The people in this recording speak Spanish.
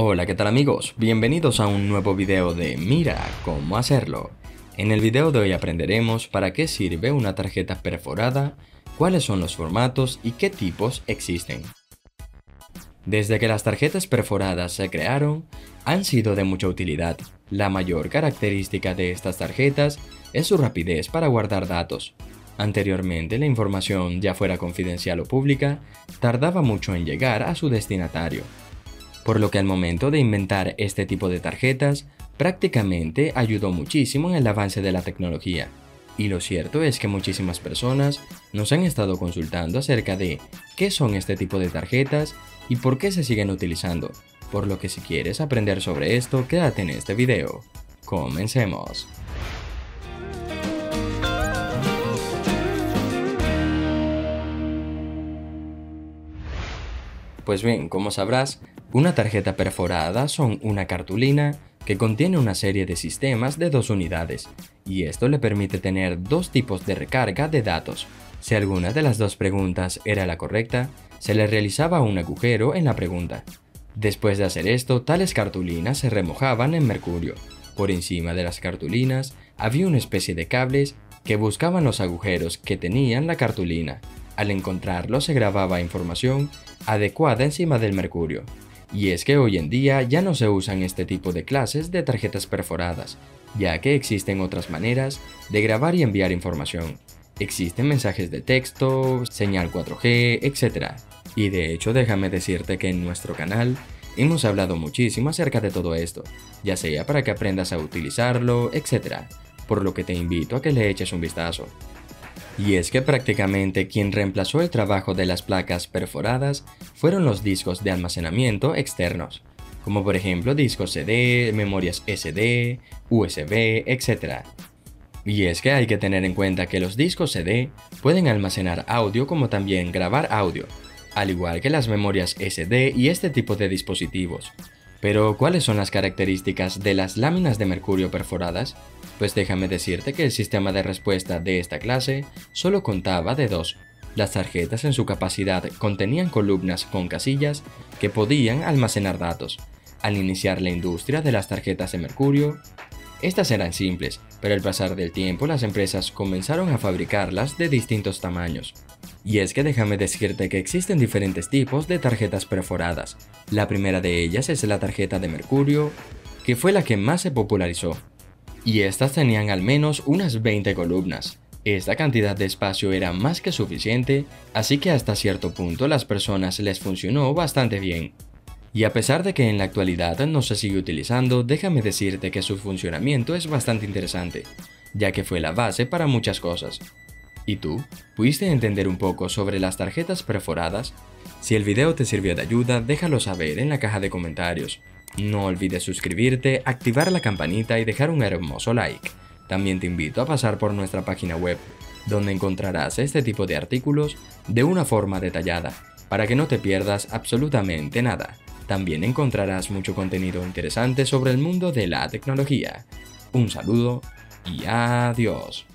Hola, ¿qué tal amigos? Bienvenidos a un nuevo video de Mira Cómo Hacerlo. En el video de hoy aprenderemos para qué sirve una tarjeta perforada, cuáles son los formatos y qué tipos existen. Desde que las tarjetas perforadas se crearon, han sido de mucha utilidad. La mayor característica de estas tarjetas es su rapidez para guardar datos. Anteriormente, la información, ya fuera confidencial o pública, tardaba mucho en llegar a su destinatario. Por lo que al momento de inventar este tipo de tarjetas, prácticamente ayudó muchísimo en el avance de la tecnología. Y lo cierto es que muchísimas personas nos han estado consultando acerca de qué son este tipo de tarjetas y por qué se siguen utilizando. Por lo que si quieres aprender sobre esto, quédate en este video. ¡Comencemos! Pues bien, como sabrás, una tarjeta perforada son una cartulina que contiene una serie de sistemas de dos unidades, y esto le permite tener dos tipos de recarga de datos. Si alguna de las dos preguntas era la correcta, se le realizaba un agujero en la pregunta. Después de hacer esto, tales cartulinas se remojaban en mercurio. Por encima de las cartulinas había una especie de cables que buscaban los agujeros que tenían la cartulina. Al encontrarlo se grababa información adecuada encima del mercurio. Y es que hoy en día ya no se usan este tipo de clases de tarjetas perforadas, ya que existen otras maneras de grabar y enviar información. Existen mensajes de texto, señal 4G, etc. Y de hecho déjame decirte que en nuestro canal hemos hablado muchísimo acerca de todo esto, ya sea para que aprendas a utilizarlo, etc. Por lo que te invito a que le eches un vistazo. Y es que prácticamente quien reemplazó el trabajo de las placas perforadas fueron los discos de almacenamiento externos, como por ejemplo discos CD, memorias SD, USB, etc. Y es que hay que tener en cuenta que los discos CD pueden almacenar audio como también grabar audio, al igual que las memorias SD y este tipo de dispositivos. Pero, ¿cuáles son las características de las láminas de mercurio perforadas? Pues déjame decirte que el sistema de respuesta de esta clase solo contaba de dos. Las tarjetas en su capacidad contenían columnas con casillas que podían almacenar datos. Al iniciar la industria de las tarjetas de mercurio, estas eran simples, pero al pasar del tiempo las empresas comenzaron a fabricarlas de distintos tamaños. Y es que déjame decirte que existen diferentes tipos de tarjetas perforadas. La primera de ellas es la tarjeta de mercurio, que fue la que más se popularizó. Y estas tenían al menos unas 20 columnas. Esta cantidad de espacio era más que suficiente, así que hasta cierto punto a las personas les funcionó bastante bien. Y a pesar de que en la actualidad no se sigue utilizando, déjame decirte que su funcionamiento es bastante interesante, ya que fue la base para muchas cosas. ¿Y tú? ¿Pudiste entender un poco sobre las tarjetas perforadas? Si el video te sirvió de ayuda, déjalo saber en la caja de comentarios. No olvides suscribirte, activar la campanita y dejar un hermoso like. También te invito a pasar por nuestra página web, donde encontrarás este tipo de artículos de una forma detallada, para que no te pierdas absolutamente nada. También encontrarás mucho contenido interesante sobre el mundo de la tecnología. Un saludo y adiós.